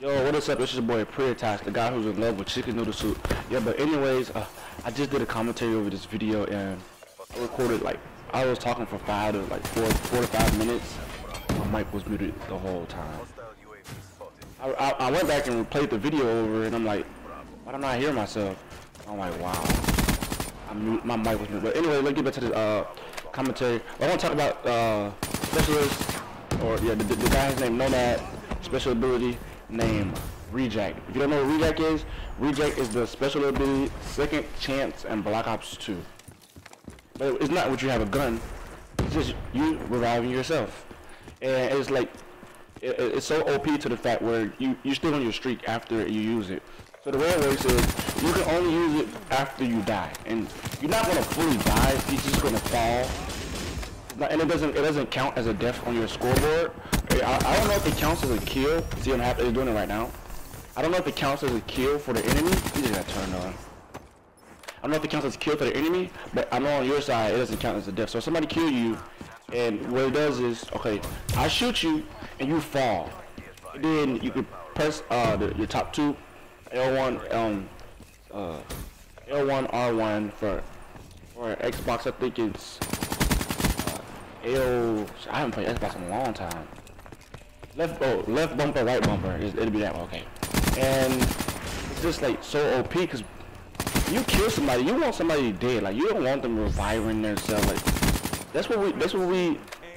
Yo, what is up? This is your boy Preattach, the guy who's in love with chicken noodle soup. Yeah, but anyways, I just did a commentary over this video, and I recorded like I was talking for 4 to 5 minutes. My mic was muted the whole time. I went back and replayed the video over, and I'm like, why don't I hear myself? I'm like, wow, my mic was muted. But anyway, let's get back to the commentary. I want to talk about specialists, or yeah, the guy named Nomad, special ability named Rejack. If you don't know what Rejack is the special ability second chance in Black Ops 2. But it's not what you have a gun, it's just you reviving yourself. And it's like, it's so OP to the fact where you're still on your streak after you use it. So the way it works is, you can only use it after you die. And you're not gonna fully die, you're just gonna fall. And it doesn't count as a death on your scoreboard. I don't know if it counts as a kill. See, it's doing it right now. I don't know if it counts as a kill for the enemy. You just got turned on. I don't know if it counts as a kill for the enemy, but I know on your side it doesn't count as a death. So if somebody kill you, and what it does is, okay, I shoot you and you fall. And then you can press your top two, L1 R1 for Xbox. I think it's. Yo, I haven't played Xbox in a long time. Left bumper, right bumper. It'll be that one, okay. And it's just like so OP because you kill somebody, you want somebody dead. Like you don't want them reviving themselves. Like that's what we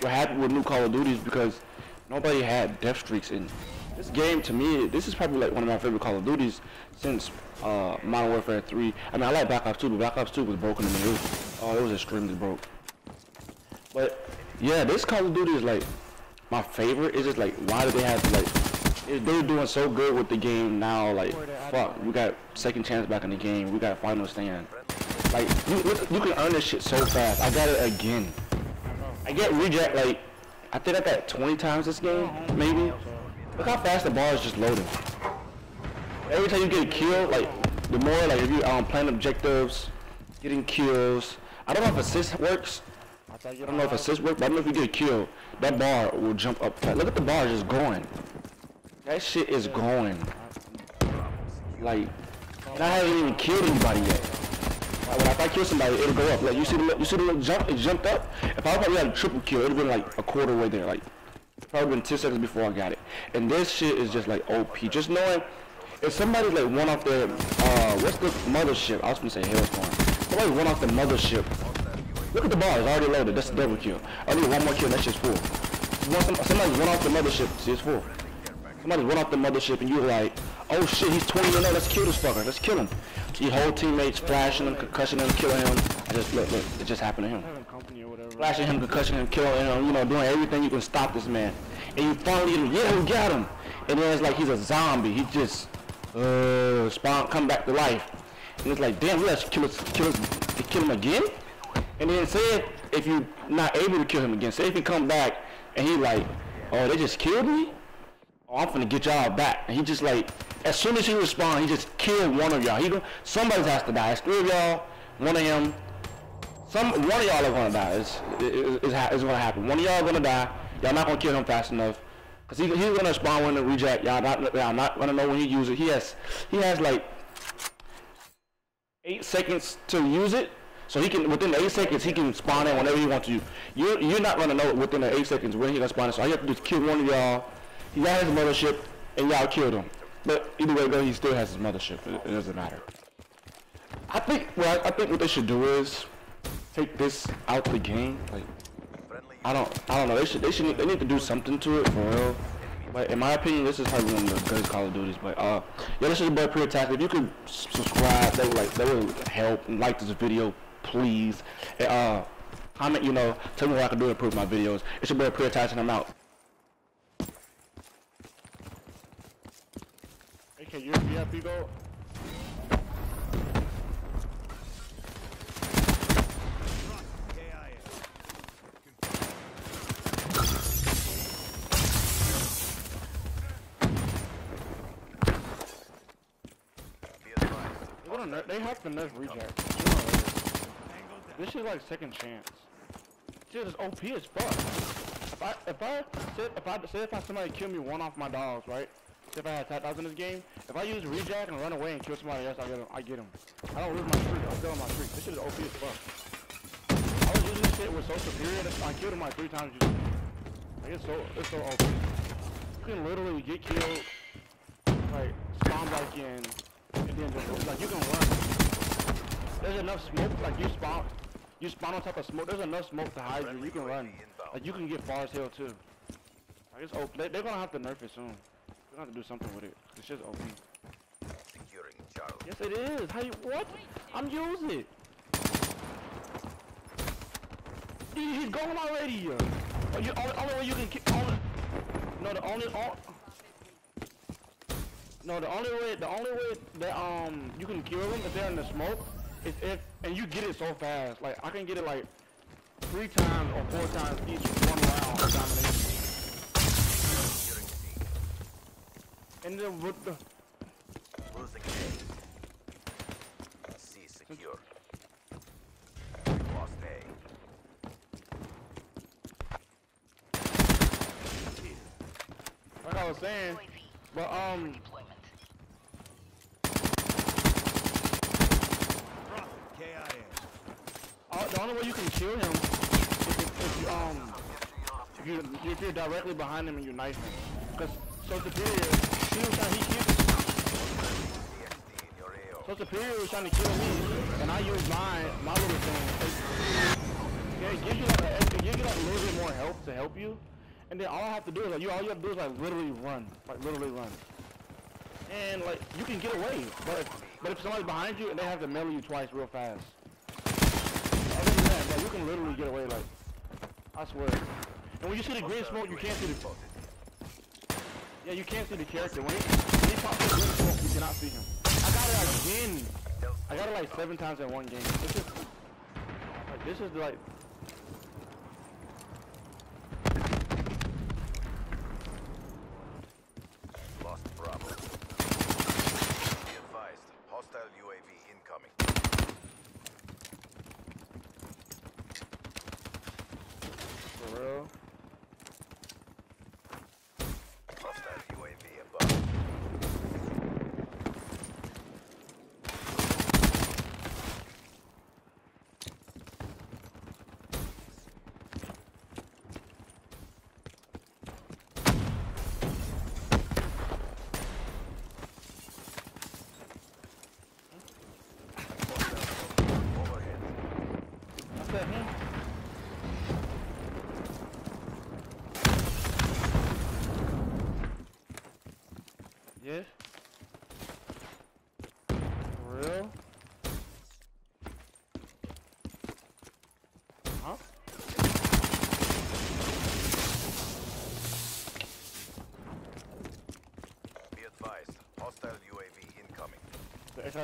were happy with new Call of Duties because nobody had death streaks in this game. To me, this is probably like one of my favorite Call of Duties since Modern Warfare 3. I mean, I like Black Ops 2, but Black Ops 2 was broken in the middle. Oh, it was extremely broke. But yeah, this Call of Duty is like my favorite. It's just like, why do they have to like? They're doing so good with the game now. Like, fuck, we got second chance back in the game. We got final stand. Like, you can earn this shit so fast. I got it again. I get Rejack like, I think I got 20 times this game, maybe. Look how fast the bar is just loading. Every time you get a kill, like the more like if you playing objectives, getting kills. I don't know if assist works. I don't know if assist work, but I don't know if you get a kill, that bar will jump up. Look at the bar just going. That shit is going. Like, and I haven't even killed anybody yet. Like, when if I kill somebody, it'll go up. Like, you see the little jump? It jumped up. If I probably had a triple kill, it'd been like a quarter way there. Like, probably been 10 seconds before I got it. And this shit is just like OP. Just knowing if somebody's like one off the what's the mothership? I was gonna say Hellstorm. Somebody one off the mothership. Look at the bar, it's already loaded, that's a double kill. I need one more kill, that shit's full. Somebody's run off the mothership, see it's full. Somebody's run off the mothership and you're like, oh shit, he's 20 and 0, let's kill this fucker, let's kill him. Your whole teammates flashing him, concussioning him, killing him. Look, it just happened to him. Flashing him, concussioning him, killing him, you know, doing everything you can stop this man. And you finally, yeah, we got him. And then it's like he's a zombie, he just, spawn, come back to life. And it's like, damn, let's kill him again? And then say if you're not able to kill him again, say if he come back and he like, oh, they just killed me? Oh, I'm finna get y'all back. And he just like, as soon as he responds, he just killed one of y'all. Somebody has to die. It's 3 of y'all, one of him. One of y'all are gonna die. It's gonna happen. One of y'all gonna die. Y'all not gonna kill him fast enough. Cause he's gonna spawn when the Rejack. Y'all not gonna know when he uses it. He has like 8 seconds to use it. So he can, within the 8 seconds, he can spawn in whenever he wants to. You're not gonna know within the 8 seconds when he gonna spawn in. So all you have to do is kill one of y'all. He got his mothership, and y'all killed him. But either way, though, he still has his mothership. It doesn't matter. I think what they should do is take this out the game. Like, I don't know. They need to do something to it for real. But in my opinion, this is probably one of the best Call of Duties. But yeah, this is your boy Preattach. If you could subscribe, that would help. And like this video. Please, comment, you know, tell me what I can do to improve my videos. It's your boy Preattach and I'm out. Okay, you're VIP go. They have the next Rejack. This is like second chance. Dude, it's OP as fuck. If I said if somebody killed me one off my dogs, right? if I had $10,000 in this game, if I use rejack and run away and kill somebody else, I get him. I don't lose my streak. I'm killing my streak. This shit is OP as fuck. I was using this shit with social period. I killed him like 3 times. Like, it's so OP. You can literally get killed, like, spawn back in, and then just, like, you can run. There's enough smoke, like, you spawn on top of smoke. There's enough smoke to hide you. You can run. Like, you can get far as hell, too. Like, it's OP. They're gonna have to nerf it soon. They're gonna have to do something with it. It's just OP. Securing Charlie. Yes, it is. How you, what? I'm using it. Dude, he's going already. Oh, you, only way you can kick on. No, the only way that you can kill them if they're in the smoke is if, and you get it so fast. Like, I can get it like 3 times or 4 times each one round domination. And then with the losing A. C secure. Lost A. Like I was saying, but the only way you can kill him is if you're directly behind him and you knife him. Cause Superior was trying to kill me, and I used my little thing. Yeah, it gives you like a little bit more help to help you. And then all I have to do is like literally run. And like you can get away, but if somebody's behind you and they have to melee you twice real fast. Other than that, like, you can literally get away, like, I swear. And when you see the green smoke, you can't see the character. When he pops the green smoke, you cannot see him. I got it like 7 times in one game. This is like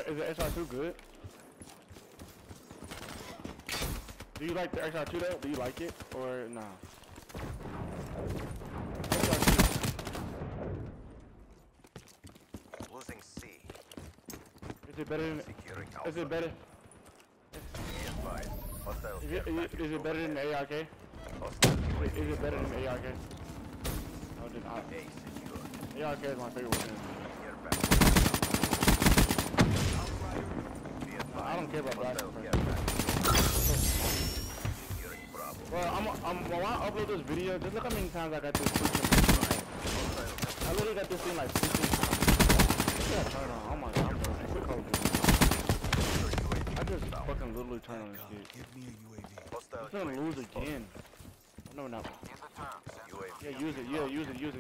Is the XR2 good? Do you like the XR2 though? Do you like it? Or nah? Losing C. Is it better than... Is it better? Is it better than the ARK? Is it better than the ARK? No, it did not. ARK is my favorite one. I don't care about Black Ops. Well, when I upload this video, just look how many times I got this freaking. I literally got this thing like 15 times. I turn on. Oh my god, bro. Quick hold it. I just fucking literally turn on this dude. He's gonna lose again. No, not. Yeah, use it. Yeah, use it. You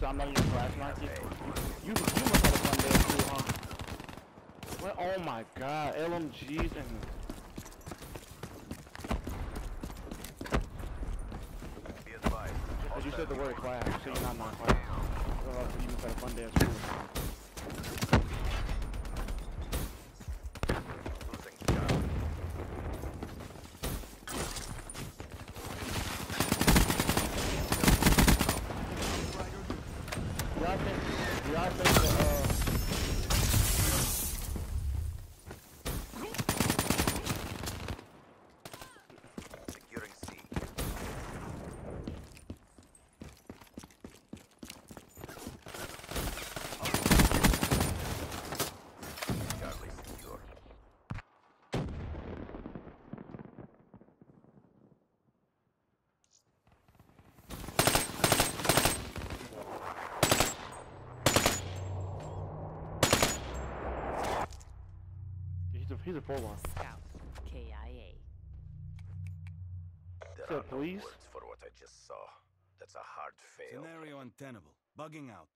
said I'm not even flashing at you. You must have a fun day too, huh? What? Oh my god, LMGs and... As you said the word class, so you're not class. So you must have a fun day at school. He's a full one. Scout KIA. There are no words for what I just saw. That's a hard fail. Scenario untenable. Bugging out.